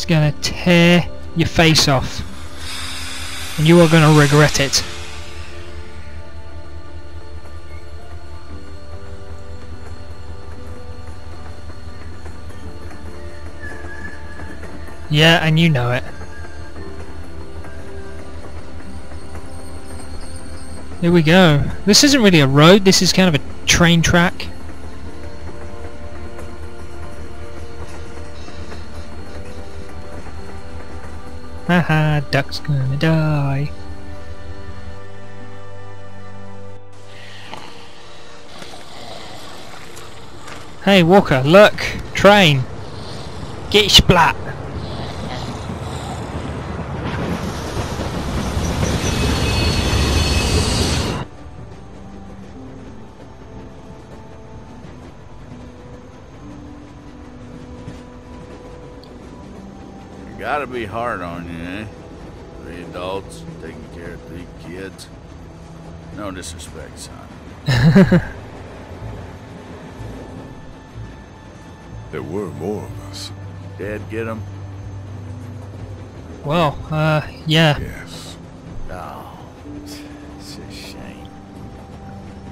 is going to tear your face off, and you are going to regret it. Yeah, and you know it. Here we go. This isn't really a road, this is kind of a train track. Haha, duck's gonna die. Hey Walker, look! Train! Get splat! Gotta be hard on you, eh? 3 adults, taking care of 3 kids. No disrespect, son. There were more of us. Dad, get him? Well, yeah. Yes. Oh, it's a shame.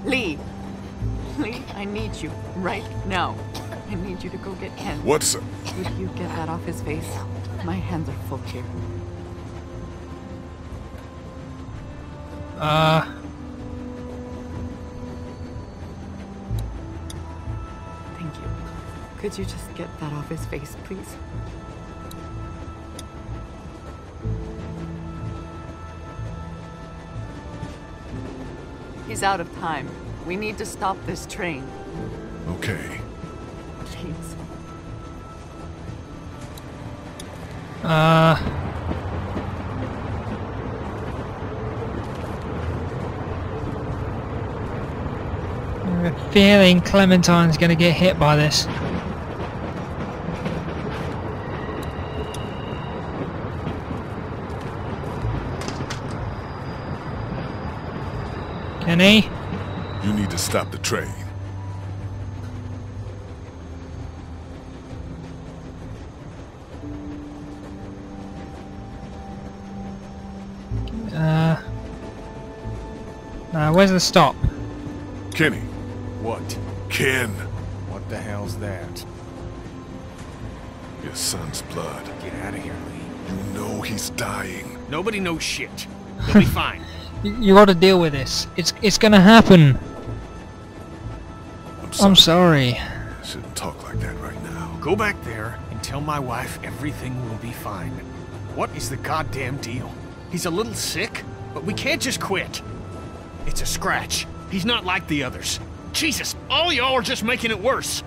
Lee! Lee, I need you right now. I need you to go get Ken. What's up? Would you get that off his face? My hands are full here. Thank you. Could you just get that off his face, please? He's out of time. We need to stop this train. Okay. Please. I have a feeling Clementine's going to get hit by this. Can he? You need to stop the train. Where's the stop? Kenny. What? Ken. What the hell's that? Your son's blood. Get out of here, Lee. You know he's dying. Nobody knows shit. He'll be fine. You ought to deal with this. It's gonna happen. I'm sorry. I shouldn't talk like that right now. Go back there and tell my wife everything will be fine. What is the goddamn deal? He's a little sick, but we can't just quit. It's a scratch. He's not like the others. Jesus, all y'all are just making it worse.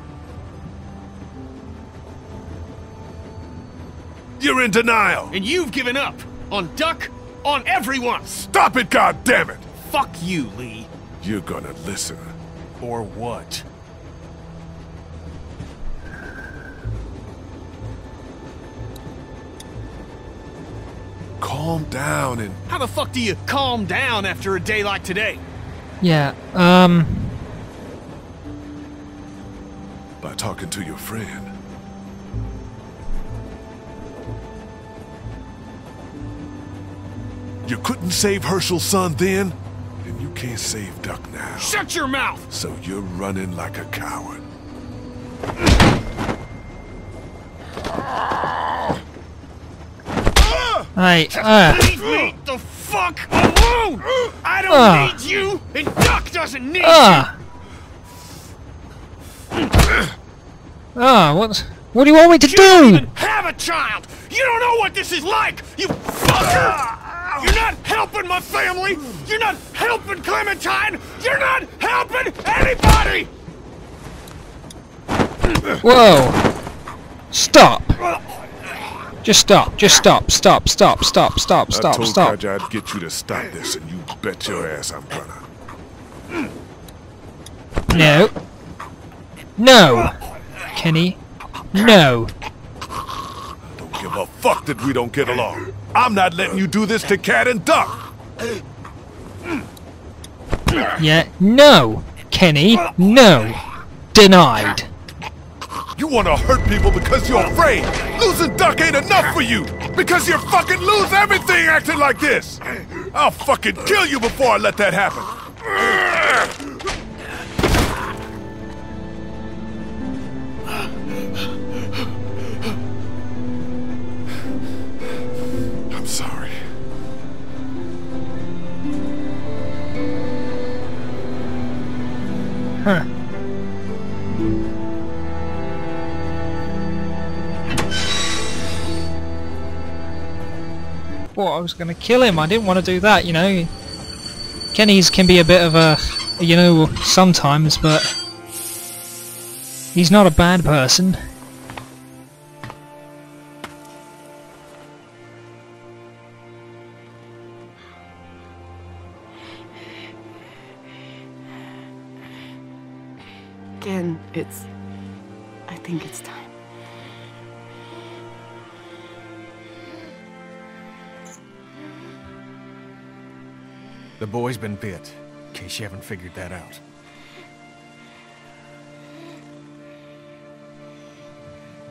You're in denial. And you've given up. On Duck, on everyone. Stop it, goddammit! Fuck you, Lee. You're gonna listen. Or what? Calm down and... How the fuck do you calm down after a day like today? Yeah, By talking to your friend. You couldn't save Herschel's son then, and you can't save Duck now. Shut your mouth! So you're running like a coward. Leave me the fuck alone! I don't need you, and Duck doesn't need you! What do you want me to do? You don't even have a child! You don't know what this is like, you fucker! You're not helping my family! You're not helping Clementine! You're not helping anybody! Whoa! Stop! Just stop. I told Kaja I'd get you to stop this, and you bet your ass I'm gonna. No. No. Kenny. No. I don't give a fuck that we don't get along. I'm not letting you do this to Cat and Duck. Yeah. No. Kenny. No. Denied. You want to hurt people because you're afraid. losing duck ain't enough for you, because you're fucking lose everything acting like this. I'll fucking kill you before I let that happen. I'm sorry. Huh. I was going to kill him. I didn't want to do that, you know. Kenny's can be a bit of a, you know, sometimes, but he's not a bad person. Ken, I think it's time. The boy's been bit, in case you haven't figured that out.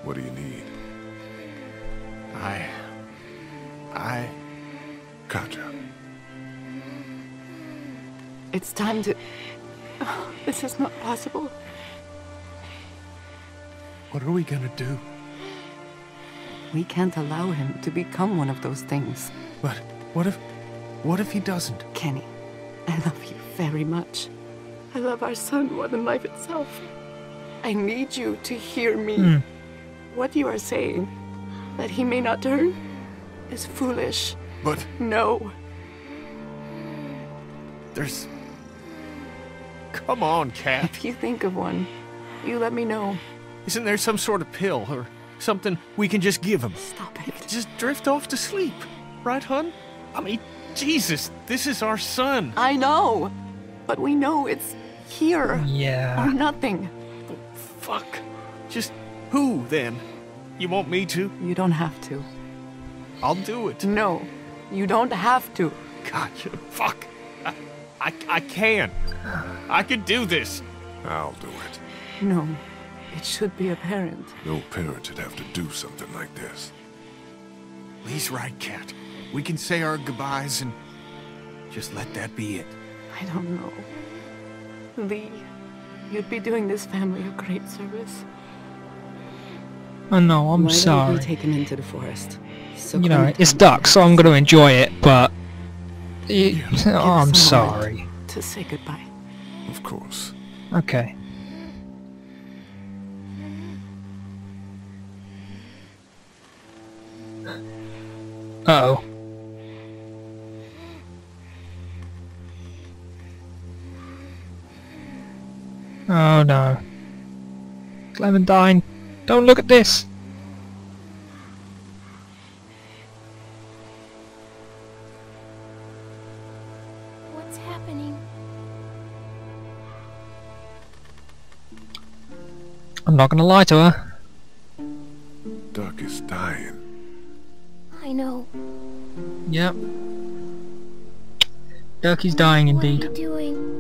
What do you need? Katja. It's time to... Oh, this is not possible. What are we gonna do? We can't allow him to become one of those things. But what if he doesn't? Kenny, I love you very much. I love our son more than life itself. I need you to hear me. What you are saying, that he may not turn, is foolish. But... No. There's... Come on, Kat. If you think of one, you let me know. Isn't there some sort of pill or something we can just give him? Stop it. Just drift off to sleep. Right, hon? I mean... Jesus, this is our son. I know, but we know it's here. Yeah. Or nothing. Oh, fuck. Just who, then? You want me to? You don't have to. I'll do it. No, you don't have to. Gotcha. Fuck. I can. I can do this. I'll do it. No, it should be a parent. No parent should have to do something like this. Lee's right, Kat. We can say our goodbyes and just let that be it. I don't know. Lee, you'd be doing this family a great service. I know, I'm sorry. Why don't we take him into the forest? So you know, it's dark, so I'm going to enjoy it, but... I'm sorry. To say goodbye. Of course. Okay. Uh-oh. Oh no. Clementine, don't look at this! What's happening? I'm not gonna lie to her. Duck is dying. I know. Yep. Duck is dying indeed. What are you doing?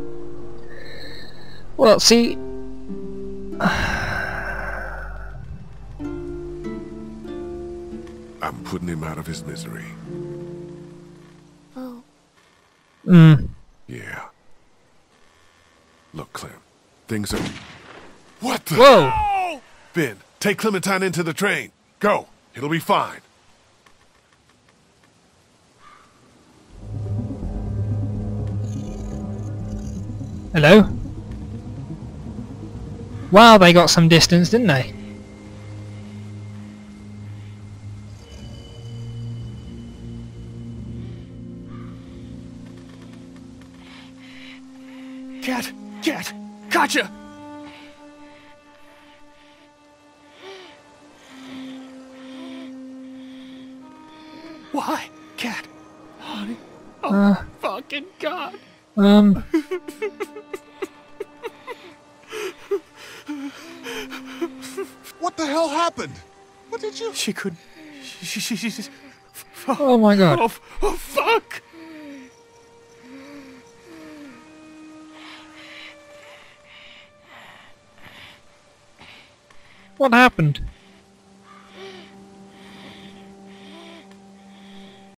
Well, see, I'm putting him out of his misery. Oh. Yeah. Look, Clem, things are... What the... Whoa! Ben, take Clementine into the train. Go. It'll be fine. Hello? Wow, they got some distance, didn't they? Cat, gotcha! Why, Cat? Honey, oh fucking God! What the hell happened? What did you... She couldn't... She just... Oh my God. Oh fuck! What happened?